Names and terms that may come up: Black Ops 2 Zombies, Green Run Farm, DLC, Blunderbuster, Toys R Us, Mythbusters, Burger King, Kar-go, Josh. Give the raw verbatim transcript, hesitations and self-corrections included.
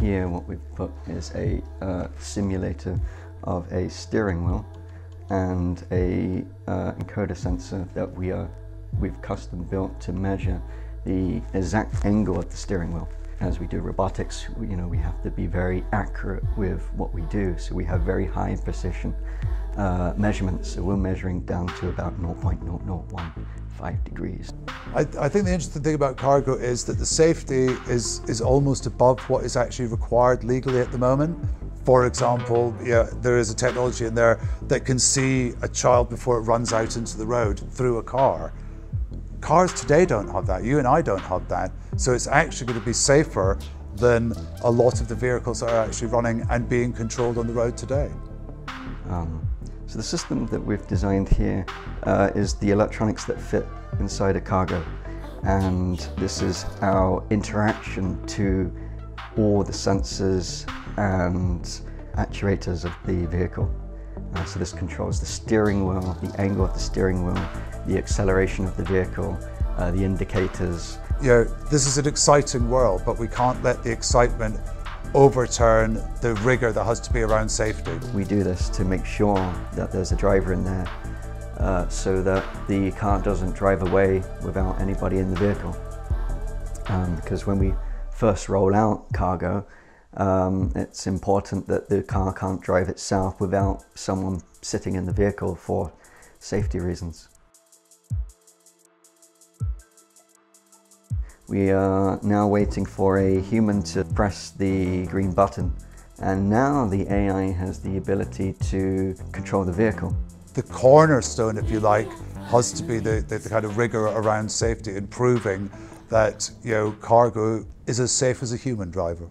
here what we've put is a uh, simulator of a steering wheel and a uh, encoder sensor that we are we've custom built to measure the exact angle of the steering wheel. As we do robotics, you know, we have to be very accurate with what we do, so we have very high precision uh, measurements. So we're measuring down to about zero point zero zero one five degrees. I, I think the interesting thing about Kar-go is that the safety is is almost above what is actually required legally at the moment. For example, yeah, there is a technology in there that can see a child before it runs out into the road through a car. Cars today don't have that, you and I don't have that, so it's actually going to be safer than a lot of the vehicles that are actually running and being controlled on the road today. Um, so the system that we've designed here uh, is the electronics that fit inside a Kar-go, and this is our interaction to all the sensors and actuators of the vehicle. Uh, so this controls the steering wheel, the angle of the steering wheel, the acceleration of the vehicle, uh, the indicators. You know, this is an exciting world, but we can't let the excitement overturn the rigor that has to be around safety. We do this to make sure that there's a driver in there, uh, so that the car doesn't drive away without anybody in the vehicle. Um, because when we first roll out Kar-go, Um, it's important that the car can't drive itself without someone sitting in the vehicle for safety reasons. We are now waiting for a human to press the green button, and now the A I has the ability to control the vehicle. The cornerstone, if you like, has to be the, the, the kind of rigor around safety, and proving that, you know, Kar-go is as safe as a human driver.